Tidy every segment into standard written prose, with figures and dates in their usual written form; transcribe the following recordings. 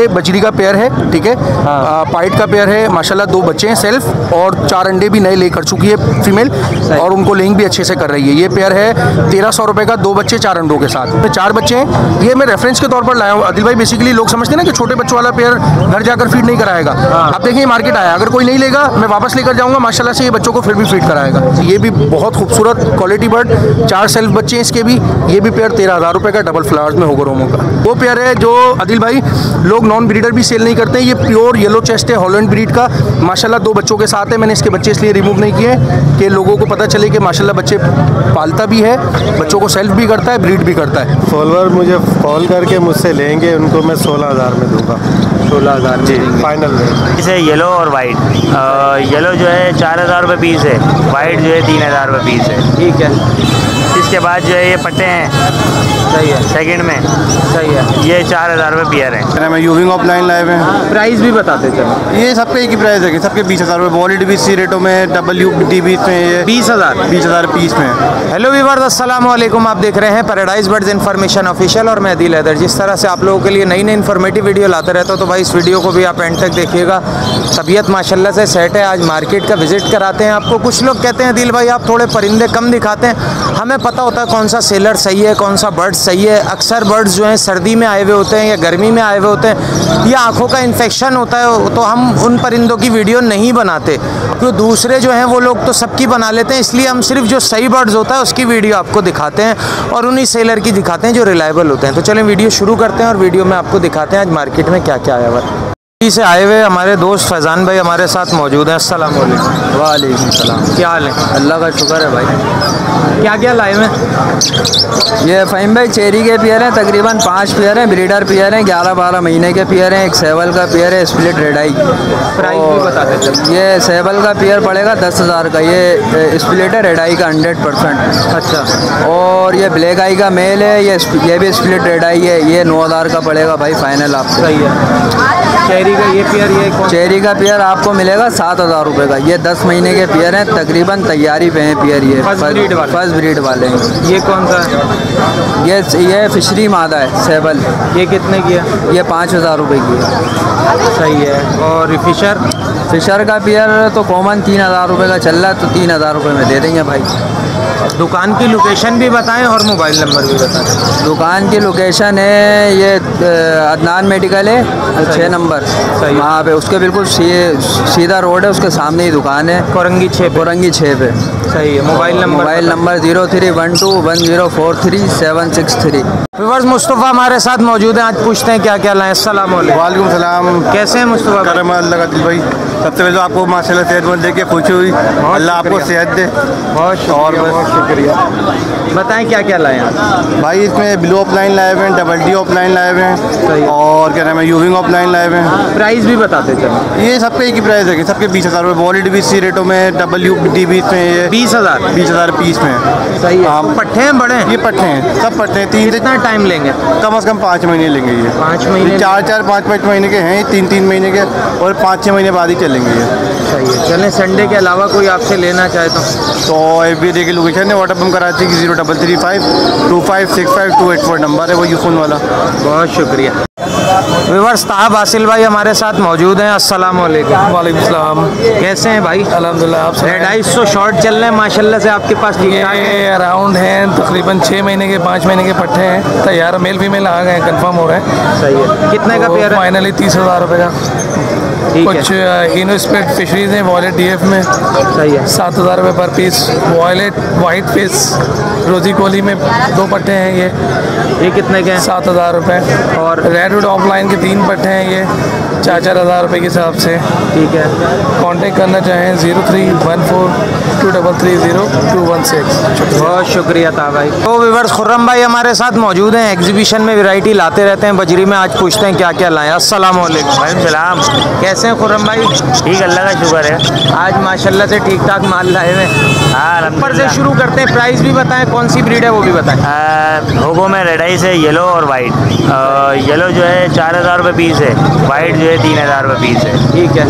बजरी का पेयर है, ठीक है, पाइट का पेयर है। माशाल्लाह दो बच्चे हैं सेल्फ, और 4 अंडे भी नए ले कर चुकी है फीमेल, और उनको लेइंग भी अच्छे से कर रही है। ये पेयर है 1300 रुपये का, 2 बच्चे 4 अंडों के साथ में, 4 बच्चे हैं। ये मैं रेफरेंस के तौर पर लाया हूँ आदिल भाई। बेसिकली लोग समझते हैं ना कि छोटे बच्चों वाला पेयर घर जाकर फीड नहीं कराएगा। आप देखिए मार्केट आया, अगर कोई नहीं लेगा मैं वापस लेकर जाऊँगा, माशाल्लाह से ये बच्चों को फिर भी फीड कराएगा। ये भी बहुत खूबसूरत क्वालिटी बर्ड, 4 सेल्फ बच्चे हैं इसके भी। ये भी पेयर 13,000 रुपये का, डबल फ्लावर्स में होगा रोमो का। वो पेयर है जो आदिल भाई लोग नॉन ब्रीडर भी सेल नहीं करते हैं। ये प्योर येलो चेस्ट है हॉलैंड ब्रीड का, माशाल्लाह 2 बच्चों के साथ है। मैंने इसके बच्चे इसलिए रिमूव नहीं किए कि लोगों को पता चले कि माशाल्लाह बच्चे पालता भी है, बच्चों को सेल्फ भी करता है, ब्रीड भी करता है। फॉलोअर मुझे कॉल करके मुझसे लेंगे, उनको मैं 16,000 में दूंगा। 16,000 जी फाइनल में। इसे येलो और वाइट, येलो जो है 4,000 रुपये पीस है, वाइट जो है 3,000 रुपये पीस है, ठीक है। इसके बाद जो है ये पट्टे हैं, सही है, सेकंड में सही है। ये 4,000 रुपये पेयर है। मैं यूविंग ऑफलाइन लाइव है, प्राइस भी बताते चलो। ये सबके एक ही प्राइस है, सबके 20,000 रुपये। वॉलिड भी इसी रेटों में, WT बीस में, 20,000 पीस में। हेलो व्यूअर्स, अस्सलाम वालेकुम। आप देख रहे हैं पैराडाइज बर्ड्स इन्फॉर्मेशन ऑफिशियल और मैं आदिल हैदर। जिस तरह से आप लोगों के लिए नई नई इन्फॉर्मेटिव वीडियो लाता रहता हूँ, तो भाई इस वीडियो को भी आप एंड तक देखिएगा। तबीयत माशाल्लाह से सेट है। आज मार्केट का विजिट कराते हैं आपको। कुछ लोग कहते हैं आदिल भाई आप थोड़े परिंदे कम दिखाते हैं, हमें पता होता है कौन सा सेलर सही है, कौन सा बर्ड सही है। अक्सर बर्ड्स जो हैं सर्दी में आए हुए होते हैं या गर्मी में आए हुए होते हैं, या आँखों का इन्फेक्शन होता है, तो हम उन परिंदों की वीडियो नहीं बनाते। तो दूसरे जो हैं वो लोग तो सबकी बना लेते हैं, इसलिए हम सिर्फ जो सही बर्ड्स होता है उसकी वीडियो आपको दिखाते हैं, और उन्हीं सेलर की दिखाते हैं जो रिलायबल होते हैं। तो चलें वीडियो शुरू करते हैं, और वीडियो में आपको दिखाते हैं आज मार्केट में क्या क्या आया हुआ। से आए हुए हमारे दोस्त फैज़ान भाई हमारे साथ मौजूद हैं। अस्सलाम वालेकुम। वालेकुम सलाम। क्या हाल है? अल्लाह का शुक्र है भाई। क्या क्या लाए में? ये फहीम भाई चेरी के पेयर हैं, तकरीबन 5 पेयर हैं, ब्रीडर पेयर हैं, 11-12 महीने के पेयर हैं। एक सेवल का पेयर है, स्प्लिट रेडाई। प्राइस भी बता दें। ये सेवल का पेयर पड़ेगा 10,000 का, ये स्प्लिट है रेडाई का 100%। अच्छा। और ये ब्लैक आई का मेल है, ये भी स्प्लिट रेडाई है, ये 9,000 का पड़ेगा भाई फाइनल आपको। सही है। चेरी का ये पेयर, ये चेरी का पेयर आपको मिलेगा 7,000 रुपये का। ये 10 महीने के पेयर हैं, तकरीबन तैयारी पे हैं पेयर। ये फर्स्ट ब्रीड वाले हैं। ये कौन सा है? ये फिशरी मादा है सेबल। ये कितने की है? ये 5,000 रुपये की है। सही है। और फिशर का पेयर तो कॉमन 3,000 रुपये का चल रहा है, तो 3,000 रुपये में दे देंगे भाई। दुकान की लोकेशन भी बताएं और मोबाइल नंबर भी बताएं। दुकान की लोकेशन है ये अदनान मेडिकल है, 6 नंबर वहाँ पे, उसके बिल्कुल सीधा रोड है, उसके सामने ही दुकान है, कोरंगी 6 पे। सही है। Mobile number 0312104373। व्यूअर्स मुस्तफ़ा हमारे साथ मौजूद हैं। आज पूछते हैं क्या क्या लाएं। अस्सलाम वालेकुम सलाम। कैसे हैं मुस्तफ़ा? करम अल्लाह आदिल भाई। सबसे पहले आपको माशाल्लाह सेहतमंद देख के पूछी हुई, अल्लाह आपको सेहत दे। और बस शुक्रिया। बताएं क्या क्या लाए हैं भाई? इसमें ब्लू ऑफलाइन लाए हुए हैं, WT ऑफलाइन लाए हुए हैं, और क्या नाम है यूविंग ऑफलाइन लाए हुए हैं। प्राइस भी बताते चलो। ये सबके एक ही प्राइस है, सबके 20,000 रुपये। वॉलिड भी इसी रेटों में, WT बीस में, ये 20,000 पीस में। सही है। आप पट्टे हैं बड़े? ये पट्टे हैं, सब पट्टे हैं। तीन कितना टाइम लेंगे? कम से कम 5 महीने लेंगे। ये 5 महीने, 4-4, 5-5 महीने के हैं, 3-3 महीने के, और 5-6 महीने बाद ही चलेंगे ये। सही है। चलें। संडे के अलावा कोई आपसे लेना चाहे तो FBA की लोकेशन है व्हाट्सअप हम कराची की 0335256528 नंबर है वो यूफोन वाला। बहुत शुक्रिया। व्यूअर्स ताहब आसिल भाई हमारे साथ मौजूद हैं। अस्सलाम वालेकुम। वालेकुम सलाम। कैसे हैं भाई? अल्हम्दुलिल्लाह। आप रेड आई 100 शॉर्ट चल रहे हैं माशाल्लाह से आपके पास। अराउंड हैं तकरीबन 6 महीने के, 5 महीने के पट्टे हैं, तैयार मेल फीमेल आ गए, कंफर्म हो रहे हैं। सही है। कितने का पेयर है? फाइनली 30,000 रुपये का। कुछ इनोस्पेट फिशरीज हैं वॉलेट DF में। सही है। 7,000 रुपये पर पीस। वॉलेट वाइट फिश रोजी कोली में 2 पट्टे हैं। ये कितने के हैं? 7,000 रुपये। और रेड वुड ऑफलाइन के 3 पट्टे हैं, ये 4-4 हज़ार रुपये के हिसाब से। ठीक है। कांटेक्ट करना चाहें 0314233026। बहुत शुक्रिया था भाई। तो व्यूअर्स खुर्रम भाई हमारे साथ मौजूद हैं। एग्जीबिशन में वैरायटी लाते रहते हैं बजरी में। आज पूछते हैं क्या क्या लाएं। अस्सलाम वालेकुम। सलाम। कैसे हैं खुर्रम भाई? ठीक, अल्लाह का शुक्र है। आज माशाल्लाह से ठीक ठाक माल लाए हुए। ऊपर से शुरू करते हैं। प्राइस भी बताएं, कौन सी ब्रीड है वो भी बताएं। लोगों में रेडाई से येलो और वाइट, येलो जो है 4,000 रुपये पीस है, वाइट जो है 3,000 रुपये पीस है। ठीक है।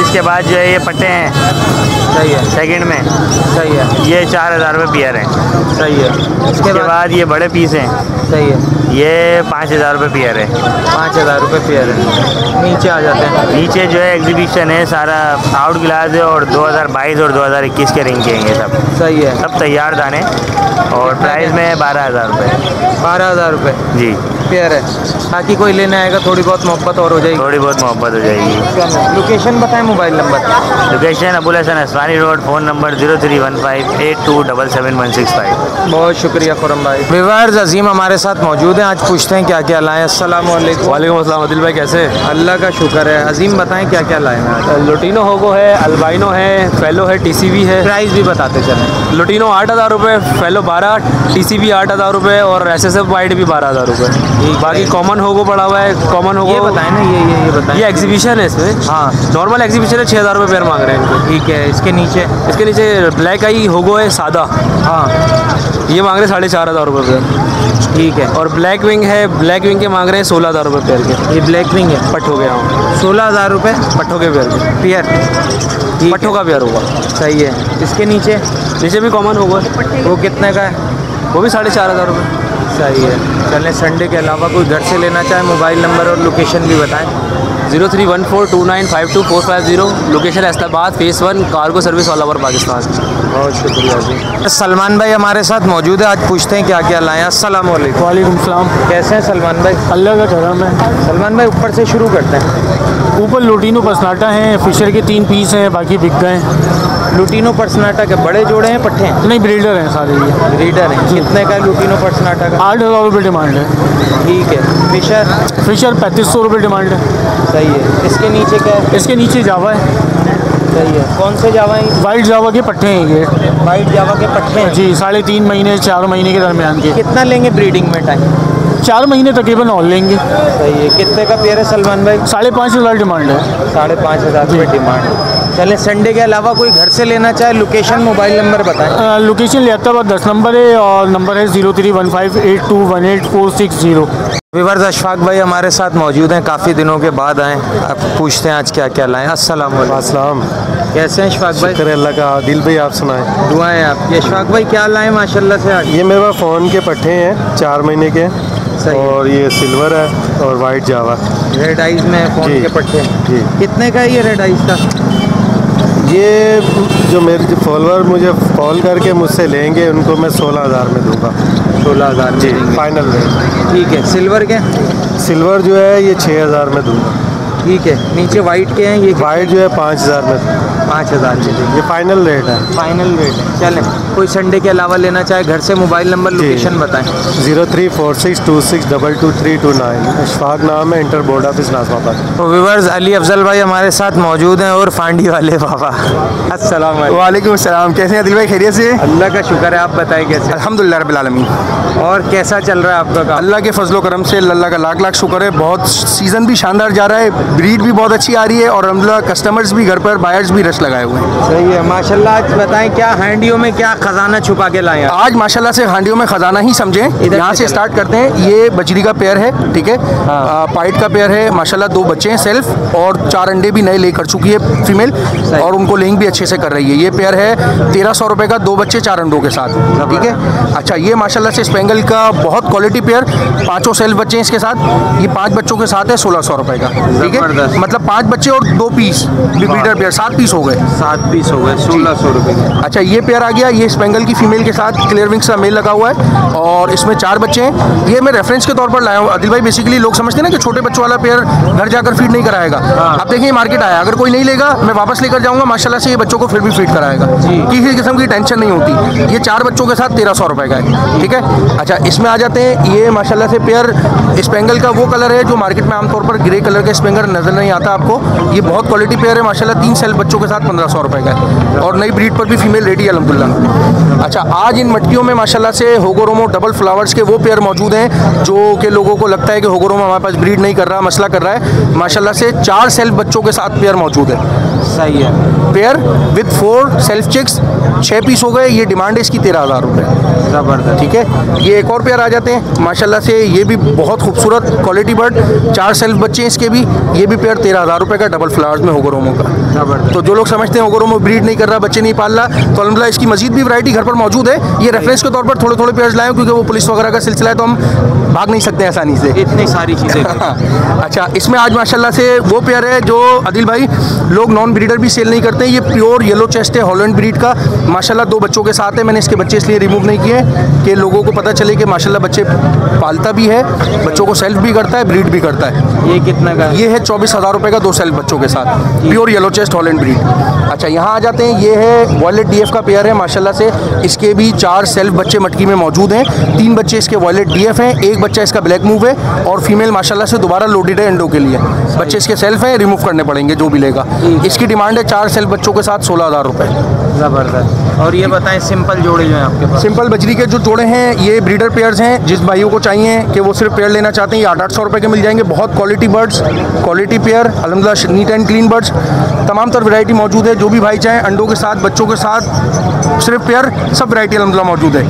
इसके बाद जो है ये पट्टे हैं, सही है, सेकंड में, सही है, ये 4000 रुपये पीयर हैं, सही है। इसके बाद ये बड़े पीस हैं, सही है, ये 5000 रुपये पीयर है, 5000 रुपये पीयर है। नीचे आ जाते हैं, नीचे जो है एग्जीबिशन है, सारा आउट ग्लास है और 2022 और 2021 के रिंग के सब, सही है, सब तैयार दाने। और प्राइस में है 12000 रुपये, 12000 रुपये जी पेयर है। बाकी कोई लेने आएगा थोड़ी बहुत मोहब्बत और हो जाएगी, थोड़ी बहुत मोहब्बत हो जाएगी। लोकेशन बताएं, mobile number. Location Abul Hasan Aslani road, phone number 0315827716 5। बहुत शुक्रिया खुर्रम भाई। व्यूअर्स अजीम हमारे साथ मौजूद हैं, आज पूछते हैं क्या क्या लाएँ। अस्सलाम वालेकुम। वालेकुम अस्सलाम आदिल भाई, कैसे? अल्लाह का शुक्र है। अजीम बताएं क्या क्या लाएँ। लुटीनो होगो है, अल्बाइनो है, फेलो है, टीसीबी है। प्राइस भी बताते चलें। लुटीनो 8000 रुपये, फेलो 12, टीसीबी 8000 रुपये और SSF वाइड भी 12000 रुपये। बाकी कॉमन होगो पड़ा हुआ है, कॉमन होगो ये बताएं ना, ये बताएं। ये एग्जीबिशन है इसमें, हाँ नॉर्मल एग्जीबिशन है, 6000 रुपये पेयर मांग रहे हैं इनको, ठीक है। इसके नीचे ब्लैक आई होगो है सादा, हाँ ये मांग रहे हैं 4500 रुपये पेयर, ठीक है। और ब्लैक विंग है, ब्लैक विंग के मांग रहे हैं 16000 रुपये पेयर के। ये ब्लैक विंग है, पट हो गया हूँ, 16000 रुपये पट्टों के पेयर के, पेयर पट्टों का पेयर होगा, सही है। इसके नीचे भी कॉमन होगा, वो कितने का है? वो भी 4500 रुपये, सही है। चलें, संडे के अलावा कोई घर से लेना चाहे, मोबाइल नंबर और लोकेशन भी बताएं। 03142952 450, location Islamabad, phase 1, cargo service all over Pakistan. बहुत शुक्रिया जी। सलमान भाई हमारे साथ मौजूद है, आज पूछते हैं क्या क्या लाएँ। अस्सलाम वालेकुम। वालेकुम सलाम। कैसे हैं सलमान भाई? अल्लाह का करम है। सलमान भाई ऊपर से शुरू करते हैं। ऊपर लुटीनो पसनाटा हैं, फिशर के 3 पीस हैं, बाकी बिक गए हैं। लुटीनो पर्सनाटा के बड़े जोड़े हैं, पट्टे हैं? नहीं, ब्रीडर हैं सारे, ये ब्रीडर हैं। कितने का लुटीनो पर्सनाटा का? 8000 रुपये डिमांड है, ठीक है। फिशर 3500 रुपये डिमांड है, सही है। इसके नीचे क्या है? इसके नीचे जावा है, सही है। कौन से जावा हैं? वाइट जावा के पट्टे हैं, ये वाइट जावा के पट्टे हैं जी, 3.5 महीने 4 महीने के दरमियान के। कितना लेंगे ब्रीडिंग में टाइम? 4 महीने तकरीबन और लेंगे, सही है। कितने का पेयर है सलमान भाई? 5500 डिमांड है, 5500 रुपये डिमांड है। चले, संडे के अलावा कोई घर से लेना चाहे, लोकेशन मोबाइल नंबर बताएं। लोकेशन लियाताबाद 10 नंबर है और नंबर है 03158218 460। व्यूअर्स अशफाक भाई हमारे साथ मौजूद हैं, काफ़ी दिनों के बाद आएँ, अब पूछते हैं आज क्या क्या लाएँ। अस्सलाम वालेकुम। कैसे हैं अशफाक भाई? शुक्र अल्लाह का। आदिल भाई आप सुनाएं, दुआएं आपकी। अशफाक भाई क्या लाएँ माशाल्लाह से आज? ये मेरे पास फ़ोन के पट्टे हैं, 4 महीने के, और ये सिल्वर है और वाइट जावा। रेड आइज में फोन के पट्टे जी। कितने का है ये रेड आइज का? ये जो मेरे फॉलोअर मुझे कॉल करके मुझसे लेंगे उनको मैं 16000 में दूंगा। 16000 जी फाइनल रेट, ठीक है। सिल्वर के? सिल्वर जो है ये 6000 में दूंगा, ठीक है। नीचे वाइट के हैं? ये वाइट जो है 5000 में, 5000 जी, ये फाइनल रेट है, फाइनल रेट है। चलें, कोई संडे के अलावा लेना चाहे घर से, मोबाइल नंबर लोकेशन बताएं। 034626222329, अशफाक नाम है, inter board office Nazimabad. Viewers Ali Afzal भाई हमारे साथ मौजूद हैं और फांडी वाले बाबा। अस्सलाम वालेकुम। अस्सलाम। कैसे हैं दिल भाई, खैरियत से? अल्लाह का शुक्र है, आप बताएं कैसे? अल्हम्दुलिल्लाह रब्बिल आलमीन। और कैसा चल रहा है आपका काम? अल्लाह के फजलो करम से, अल्लाह का लाख लाख शुक्र है। बहुत सीज़न भी शानदार जा रहा है, ब्रीड भी बहुत अच्छी आ रही है और अल्हम्दुलिल्लाह कस्टमर्स भी घर पर, बायर्स भी रश लगाए हुए हैं, सही है माशाल्लाह। आज बताएं क्या हांडियों में क्या खजाना छुपा के लाए? आज माशाल्लाह से हांडियों में खजाना ही समझें। यहाँ से स्टार्ट करते हैं। ये बजरी का पेयर है, ठीक है, हाँ। पाइट का पेयर है माशाल्लाह, 2 बच्चे हैं सेल्फ और 4 अंडे भी नए ले कर चुकी है फीमेल, और उनको लिंग भी अच्छे से कर रही है। ये पेयर है 1300 रुपये का, 2 बच्चे 4 अंडों के साथ, ठीक है। अच्छा, ये माशाल्लाह से स्पेंगल का बहुत क्वालिटी पेयर, 5 सेल्फ बच्चे हैं इसके साथ, ये 5 बच्चों के साथ है 1600 रुपये का, ठीक है। मतलब 5 बच्चे और 2 पीस ब्रीडर पेयर, 7 पीस हो गए, 7 पीस हो गए, 1600 रुपये। अच्छा, ये पेयर आ गया, ये स्पेंगल की फीमेल के साथ क्लियर विंग्स का मेल लगा हुआ है और इसमें 4 बच्चे हैं। ये मैं रेफरेंस के तौर पर लाया हूँ आदिल भाई, बेसिकली लोग समझते हैं ना कि छोटे बच्चों वाला पेयर घर जाकर फीड नहीं कराएगा। अब देखिए मार्केट आया, अगर कोई नहीं लेगा मैं वापस लेकर जाऊँगा माशाल्लाह से, ये बच्चों को फिर भी फीड कराएगा, किसी किस्म की टेंशन नहीं होती। ये 4 बच्चों के साथ 1300 रुपये का है, ठीक है। अच्छा, इसमें आ जाते हैं, ये माशाल्लाह से पेयर स्पेंगल का वो कलर है जो मार्केट में आमतौर पर ग्रे कलर का स्पेंगल नज़र नहीं आता आपको, ये बहुत क्वालिटी पेयर है माशाल्लाह, 3 सेल्फ बच्चों के साथ 1500 रुपये का है और नई ब्रीड पर भी फीमेल रेडी है अलहमदुलिल्लाह। अच्छा, आज इन मटकियों में माशाल्लाह से होगोरोमो डबल फ्लावर्स के वो पेयर मौजूद हैं जो के लोगों को लगता है कि होगोरोमो हमारे पास ब्रीड नहीं कर रहा, मसला कर रहा है, माशाल्लाह से 4 सेल्फ बच्चों के साथ पेयर मौजूद है, सही है। Pair with 4 self chicks, 6 piece हो गए, ये डिमांड है इसकी 13000 रुपये, ज़बरदस्त। ठीक है, ये एक और पेयर आ जाते हैं माशाल्लाह से, ये भी बहुत खूबसूरत क्वालिटी बर्ड, 4 सेल्फ बच्चे हैं इसके भी। ये भी पेयर 13,000 रुपये का डबल फ्लावर्स में होगरोमो का। ज़बरदस्त। तो जो लोग समझते हैं होगरोमो ब्रीड नहीं कर रहा, बच्चे नहीं पाल रहा, तो अलहमदिल्ला इसकी मजीद भी वैरायटी घर पर मौजूद है। ये रेफरेंस के तौर पर थोड़े थोड़े पेयर्स लाए क्योंकि वो पुलिस वगैरह का सिलसिला है तो हम भाग नहीं सकते आसानी से, इतनी सारी चीज़ें। अच्छा, इसमें आज माशाल्लाह से वो पेयर है जो आदिल भाई लोग नॉन ब्रीडर भी सेल नहीं करते हैं। ये प्योर येलो चेस्ट है हॉलैंड ब्रीड का, माशाल्लाह 2 बच्चों के साथ है। मैंने इसके बच्चे इसलिए रिमूव नहीं किए कि लोगों को पता चले कि माशाल्लाह बच्चे पालता भी है, बच्चों को सेल्फ भी करता है, ब्रीड भी करता है। ये कितना का? ये है 24,000 रुपये का, 2 सेल्फ बच्चों के साथ, pure yellow chest Holland breed. अच्छा, यहाँ आ जाते हैं, ये है वॉयलेट डीएफ का पेयर है माशाल्लाह से। इसके भी 4 सेल्फ बच्चे मटकी में मौजूद हैं, 3 बच्चे इसके वॉयलेट डीएफ हैं, 1 बच्चा इसका ब्लैक मूव है, और फीमेल माशाल्लाह से दोबारा लोडेड है एंडो के लिए। बच्चे इसके सेल्फ हैं, रिमूव करने पड़ेंगे जो भी लेगा। इसकी डिमांड है 4 सेल्फ बच्चों के साथ 16,000 रुपये। ज़बरदस्त। और ये बताएं सिंपल जोड़े जो हैं आपके पास? सिंपल बजरी के जो जोड़े हैं ये ब्रीडर पेयर्स हैं, जिस भाइयों को चाहिए कि वो सिर्फ पेयर लेना चाहते हैं, ये 800-800 रुपये के मिल जाएंगे। बहुत क्वालिटी बर्ड्स, क्वालिटी पेयर, अल्हम्दुलिल्लाह नीट एंड क्लीन बर्ड्स, तमाम तरह वैरायटी मौजूद है। जो भी भाई चाहें अंडों के साथ, बच्चों के साथ, सिर्फ पेयर, सब वैरायटी अल्हम्दुलिल्लाह मौजूद है।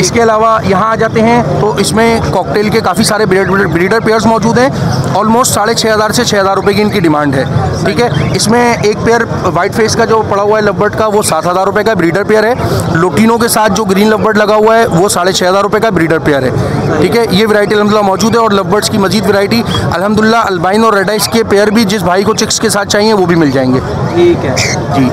इसके अलावा यहाँ आ जाते हैं तो इसमें कॉकटेल के काफ़ी सारे ब्रीडर पेयर्स मौजूद हैं, ऑलमोस्ट 6,500 से 6,000 रुपये की इनकी डिमांड है। ठीक है, इसमें एक पेयर वाइट फेस का जो पड़ा हुआ है लवबर्ड का, वो 7,000 रुपये का ब्रीडर पेयर है। लोटिनो के साथ जो ग्रीन लवबर्ड लगा हुआ है वो 6,500 रुपये का ब्रीडर पेयर है। ठीक है, ये वैरायटी अल्हम्दुलिल्लाह मौजूद है। और लवबर्ड्स की मजीद वैरायटी अल्हम्दुलिल्लाह, अल्बाइन और रेड आइस के पेयर भी जिस भाई को चिक्स के साथ चाहिए वो भी मिल जाएंगे। ठीक है जी,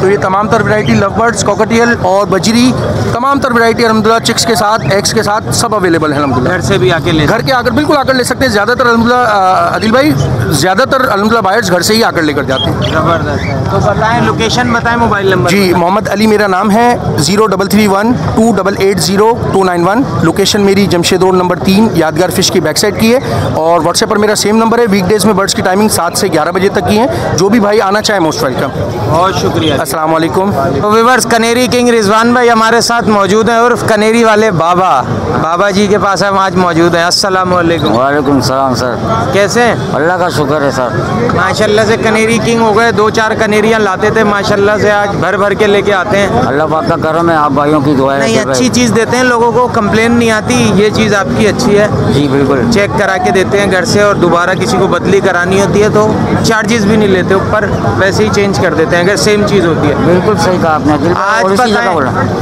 तो ये तमाम तर वैरायटी लवबर्ड्स, कॉकटियल और बजरी, तमाम तर वैरायटी अल्हम्दुलिल्लाह चिक्स के साथ, एग्स के साथ, सब अवेलेबल है अल्हम्दुलिल्लाह। घर से भी आके ले, घर के आकर बिल्कुल आकर ले सकते हैं। ज़्यादातर अल्हम्दुलिल्लाह आदिल भाई, ज़्यादातर अल्हम्दुलिल्लाह बायर्स घर से ही आकर लेकर जाते हैं। ज़बरदस्त। तो बताएं लोकेशन, बताएं मोबाइल नंबर। जी, मोहम्मद अली मेरा नाम है, 0331288029 लोकेशन मेरी जमशेद रोड नंबर 3 यादगार फिश की बैक साइड की है। और व्हाट्सएप पर मेरा सेम नंबर है। वीकडेज़ में बर्ड्स की टाइमिंग 7 से 11 बजे तक की है, जो भी भाई आना चाहे मोस्ट वेलकम। बहुत शुक्रिया। अस्सलाम वालेकुम। तो व्यूअर्स, कनेरी किंग रिजवान भाई हमारे साथ मौजूद हैं, और कनेरी वाले बाबा जी के पास हम आज मौजूद हैं। अस्सलाम वालेकुम। वालेकुम सलाम सर, कैसे हैं? अल्लाह का शुक्र है सर, माशाल्लाह से कनेरी किंग हो गए। 2-4 कनेरियाँ लाते थे माशाल्लाह से, आज भर भर के लेके आते हैं। अल्लाह पाक का करम है, आप भाइयों की दुआएं। नहीं, अच्छी चीज़ देते हैं लोगों को, कंप्लेन नहीं आती। ये चीज़ आपकी अच्छी है जी, बिल्कुल चेक करा के देते हैं घर से, और दोबारा किसी को बदली करानी होती है तो चार्जेस भी नहीं लेते ऊपर, वैसे ही चेंज कर देते हैं अगर सेम चीज़ होती है। बिल्कुल सही कहा आपने। आज बताएं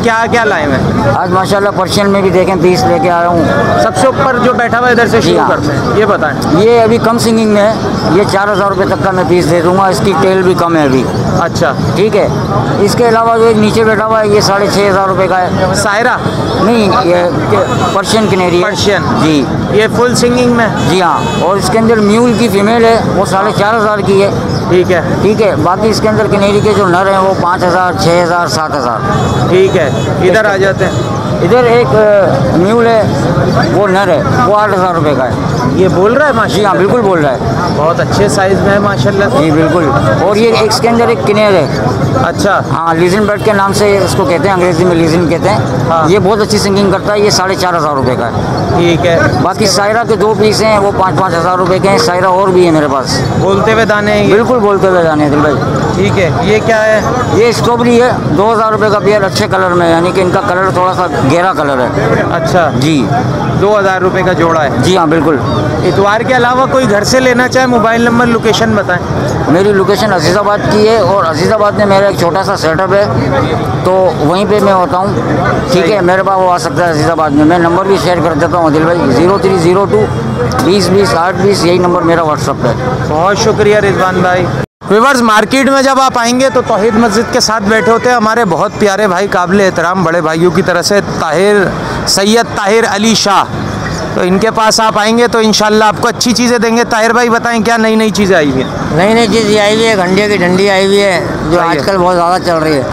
क्या क्या लाए हैं? आज माशाल्लाह पर्शियन में भी देखें 20 लेके आया हूँ। सबसे ऊपर जो बैठा हुआ है, इधर से शुरू करते हैं, ये बताएं। ये अभी कम सिंगिंग में है, ये 4,000 रुपये तक का मैं पीस दे दूँगा। इसकी टेल भी कम है अभी। अच्छा, ठीक है। इसके अलावा जो नीचे बैठा हुआ है ये 6,500 रुपये का है। सायरा नहीं, ये पर्शियन किनेरी, पर्शियन जी, ये फुल सिंगिंग में। जी हाँ। और इसके अंदर म्यूल की फीमेल है, वो 4,500 की है। ठीक है, ठीक है। बाकी इसके अंदर किनेरी के जो नर हैं वो 5,000, 6,000, 7,000। ठीक है, इधर आ जाते हैं। इधर एक म्यूल है, वो नर है, वो 8,000 रुपये का है। ये बोल रहा है माशाल्लाह? जी हाँ, बिल्कुल बोल रहा है। बहुत अच्छे साइज़ में है माशाल्लाह। जी बिल्कुल। और ये इसके अंदर एक किनेर है। अच्छा। हाँ, लीजन बर्ड के नाम से इसको कहते हैं, अंग्रेजी में लीजन कहते हैं। हाँ। ये बहुत अच्छी सिंगिंग करता है, ये 4,500 रुपये का है। ठीक है। बाकी सायरा के 2 पीस हैं, वो 5,000-5,000 रुपये के हैं। सायरा और भी है मेरे पास। बोलते हुए दाने हैं? बिल्कुल बोलते हुए दाने हैं भाई। ठीक है, ये क्या है? ये स्ट्रॉबेरी है, 2,000 रुपये का पेयर, अच्छे कलर में, यानी कि इनका कलर थोड़ा सा गहरा कलर है। अच्छा जी। 2,000 रुपये का जोड़ा है। जी हाँ, बिल्कुल। इतवार के अलावा कोई घर से लेना चाहे, मोबाइल नंबर, लोकेशन बताएँ। मेरी लोकेशन अजीज़ाबाद की है, और अजीज़ाबाद में मेरा एक छोटा सा सेटअप है, तो वहीं पे मैं होता हूँ। ठीक है, मेरे पास वो आ सकता है अजीज़ाबाद में। मैं नंबर भी शेयर कर देता हूँ आदिल भाई, 0302-20-20-8-20, यही नंबर मेरा व्हाट्सअप है। बहुत शुक्रिया रिजवान भाई। व्यूअर्स, मार्केट में जब आप आएंगे तो तौहीद मस्जिद के साथ बैठे होते हैं हमारे बहुत प्यारे भाई, काबिल एहतराम बड़े भाइयों की तरह से, ताहिर सैयद, ताहिर अली शाह। तो इनके पास आप आएंगे तो इंशाल्लाह आपको अच्छी चीज़ें देंगे। ताहिर भाई बताएं, क्या नई नई चीज़ें आई हुई हैं? नई नई चीज़ें आई हुई है, घंटे की डंडी आई हुई है, जो आजकल बहुत ज़्यादा चल रही है।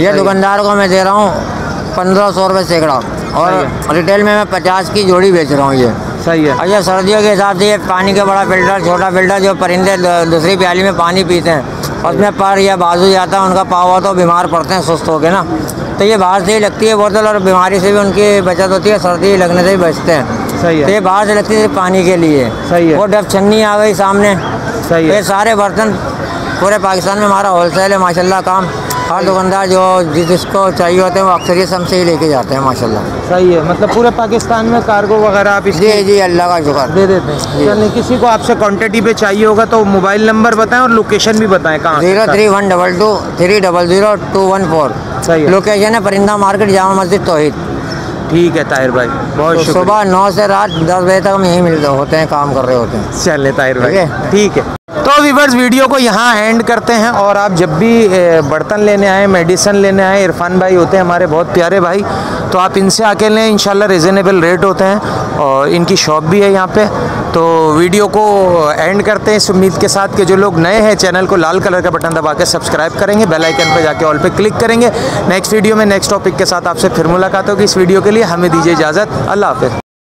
यह दुकानदार को मैं दे रहा हूँ 1,500 रुपये सैकड़ा, और रिटेल में मैं 50 की जोड़ी बेच रहा हूँ। ये सही है। अच्छा, सर्दियों के हिसाब से ये पानी का बड़ा फिल्टर, छोटा फिल्टर, जो परिंदे दूसरी प्याली में पानी पीते हैं, उसमें पर या बाजू जाता है, उनका पाव होता है, बीमार पड़ते हैं सुस्त होकर ना, तो ये बाहर से ही लगती है बोतल, और बीमारी से भी उनकी बचत होती है, सर्दी लगने से भी बचते हैं। सही है। तो ये बाहर से लगती है पानी के लिए। सही है। और डब छन्नी आ गई सामने। सही है। ये सारे बर्तन पूरे पाकिस्तान में हमारा होलसेल है माशाल्लाह काम, हर दुकानदार जो जिसको चाहिए होते हैं वो अक्सरियत हमसे ही लेके जाते हैं। माशाल्लाह सही है, मतलब पूरे पाकिस्तान में कार्गो वगैरह आप जी जी अल्लाह का शुक्र दे देते हैं। यानी किसी को आपसे क्वांटिटी पे चाहिए होगा तो मोबाइल नंबर बताएं और लोकेशन भी बताएं कहाँ। 031223000214 सही है, लोकेशन है परिंदा मार्केट जामा मस्जिद तोहीद। ठीक है ताहिर भाई, बहुत शुक्रिया। सुबह 9 से रात 10 बजे तक हम यहीं मिलते होते हैं, काम कर रहे होते हैं। चले ताहिर भाई ठीक है। तो व्यूअर्स वीडियो को यहाँ एंड करते हैं, और आप जब भी बर्तन लेने आए, मेडिसिन लेने आए, इरफान भाई होते हैं हमारे बहुत प्यारे भाई, तो आप इनसे आके लें, इंशाल्लाह रिजनेबल रेट होते हैं और इनकी शॉप भी है यहाँ पे। तो वीडियो को एंड करते हैं इस उम्मीद के साथ कि जो लोग नए हैं चैनल को लाल कलर का बटन दबा के सब्सक्राइब करेंगे, बेल आइकन पर जाके ऑल पे क्लिक करेंगे। नेक्स्ट वीडियो में नेक्स्ट टॉपिक के साथ आपसे फिर मुलाकात होगी। इस वीडियो के लिए हमें दीजिए इजाज़त, अल्लाह हाफ़िज़।